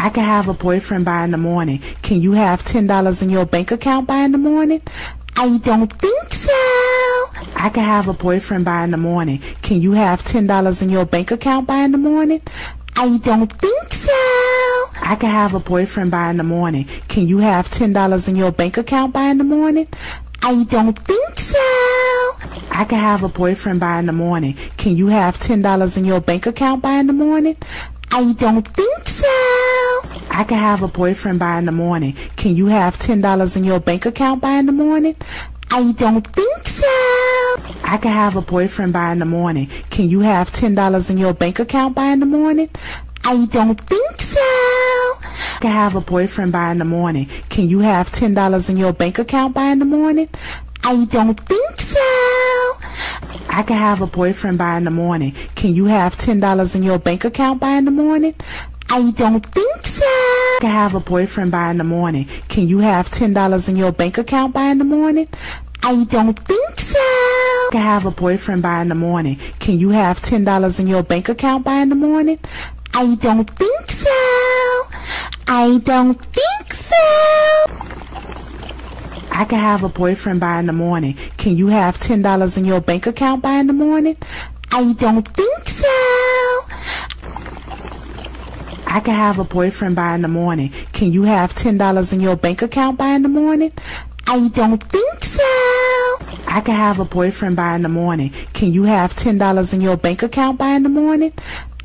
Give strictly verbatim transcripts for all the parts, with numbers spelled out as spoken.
I can have a boyfriend by in the morning. Can you have ten dollars in your bank account by in the morning? I don't think so. I can have a boyfriend by in the morning. Can you have ten dollars in your bank account by in the morning? I don't think so. I can have a boyfriend by in the morning. Can you have ten dollars in your bank account by in the morning? I don't think so. I can have a boyfriend by in the morning. Can you have ten dollars in your bank account by in the morning? I don't think so. I can have a boyfriend by in the morning. Can you have ten dollars in your bank account by in the morning? I don't think so. I can have a boyfriend by in the morning. Can you have ten dollars in your bank account by in the morning? I don't think so. I can have a boyfriend by in the morning. Can you have ten dollars in your bank account by in the morning? I don't think so. I can have a boyfriend by in the morning. Can you have ten dollars in your bank account by in the morning? I don't think so. I can have a boyfriend by in the morning. Can you have ten dollars in your bank account by in the morning? I don't think so. I can have a boyfriend by in the morning. Can you have ten dollars in your bank account by in the morning? I don't think so. I don't think so. I can have a boyfriend by in the morning. Can you have ten dollars in your bank account by in the morning? I don't think so. I can have a boyfriend by in the morning. Can you have ten dollars in your bank account by in the morning?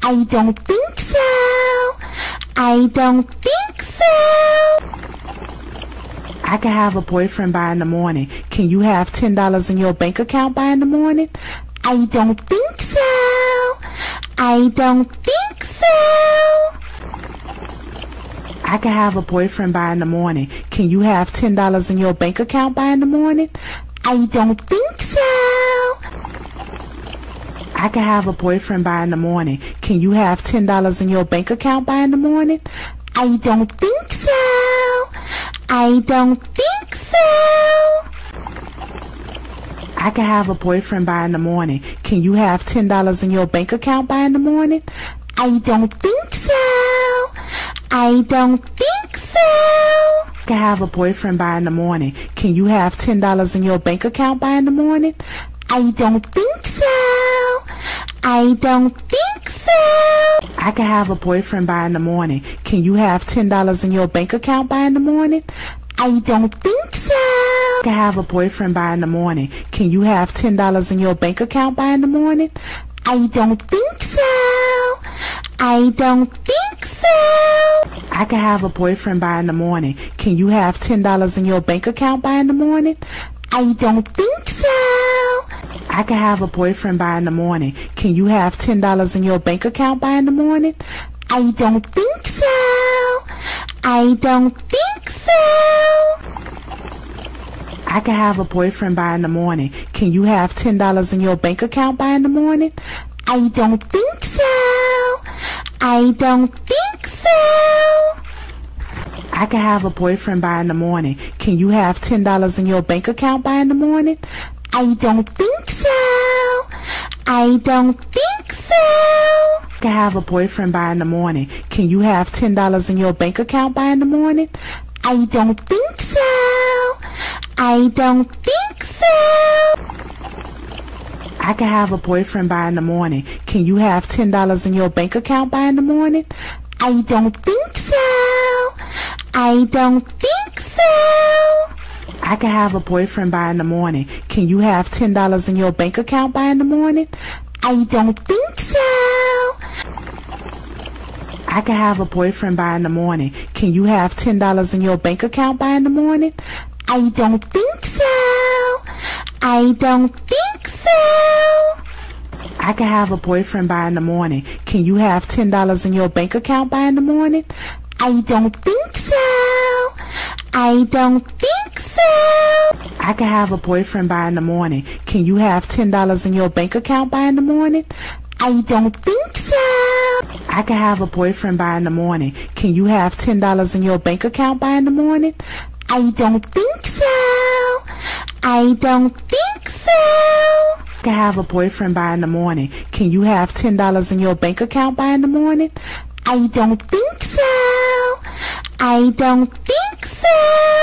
I don't think so. I can have a boyfriend by in the morning. Can you have ten dollars in your bank account by in the morning? I don't think so. I don't think so. I can have a boyfriend by in the morning. Can you have ten dollars in your bank account by in the morning? I don't think so. I don't think so. I can have a boyfriend by in the morning. Can you have ten dollars in your bank account by in the morning? I don't think so. I can have a boyfriend by in the morning. Can you have ten dollars in your bank account by in the morning? I don't think so. I don't think so. I can have a boyfriend by in the morning. Can you have ten dollars in your bank account by in the morning? I don't think so. I don't think so. I can have a boyfriend by in the morning. Can you have ten dollars in your bank account by in the morning? I don't think so. I don't think so. I can have a boyfriend by in the morning. Can you have ten dollars in your bank account by in the morning? I don't think so. I can have a boyfriend by in the morning. Can you have ten dollars in your bank account by in the morning? I don't think so. I don't think so. I can have a boyfriend by in the morning. Can you have ten dollars in your bank account by in the morning? I don't think so. I can have a boyfriend by in the morning. Can you have ten dollars in your bank account by in the morning? I don't think so. I don't think so. I can have a boyfriend by in the morning. Can you have ten dollars in your bank account by in the morning? I don't think so. I don't think so. I can have a boyfriend by in the morning. Can you have ten dollars in your bank account by in the morning? I don't think so. I don't think so. I can have a boyfriend by in the morning. Can you have ten dollars in your bank account by in the morning? I don't think so. I don't think so. I can have a boyfriend by in the morning. Can you have ten dollars in your bank account by in the morning? I don't think so. I don't think so. I can have a boyfriend by in the morning. Can you have ten dollars in your bank account by in the morning? I don't think so. I can have a boyfriend by in the morning. Can you have ten dollars in your bank account by in the morning? I don't think so. I don't think so. I can have a boyfriend by in the morning. Can you have ten dollars in your bank account by in the morning? I don't think so. I don't think so. I can have a boyfriend by in the morning. Can you have ten dollars in your bank account by in the morning? I don't think so. I can have a boyfriend by in the morning. Can you have ten dollars in your bank account by in the morning? I don't think so. I don't think so. I can have a boyfriend by in the morning. Can you have ten dollars in your bank account by in the morning? I don't think so. I don't think so.